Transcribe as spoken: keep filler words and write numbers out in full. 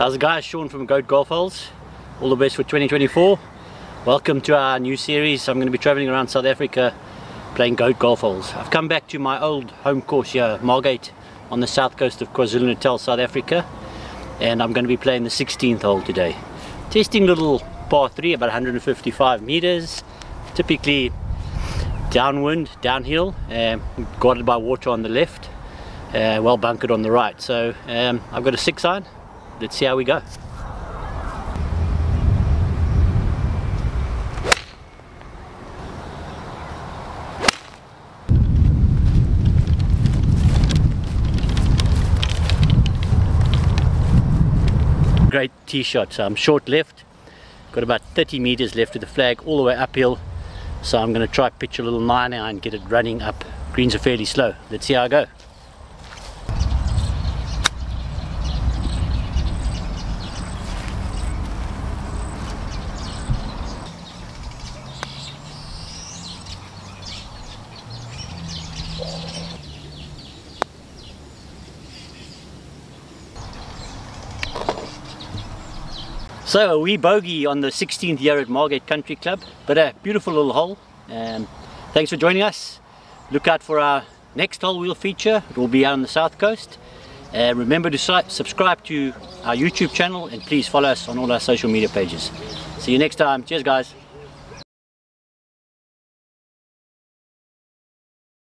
How's it guys? Sean from Goat Golf Holes. All the best for twenty twenty-four. Welcome to our new series. I'm going to be travelling around South Africa playing Goat Golf Holes. I've come back to my old home course here, Margate, on the south coast of KwaZulu-Natal, South Africa. And I'm going to be playing the sixteenth hole today. Testing little par three, about one hundred fifty-five meters. Typically downwind, downhill, um, guarded by water on the left, uh, well bunkered on the right. So um, I've got a six iron. Let's see how we go. Great tee shot. So I'm short left, got about thirty meters left with the flag all the way uphill, so I'm going to try pitch a little nine iron and get it running up. Greens are fairly slow. Let's see how I go. So a wee bogey on the sixteenth here at Margate Country Club, but a beautiful little hole. Um, thanks for joining us. Look out for our next hole we'll feature. It will be out on the south coast. Uh, remember to su subscribe to our YouTube channel, and please follow us on all our social media pages. See you next time. Cheers guys.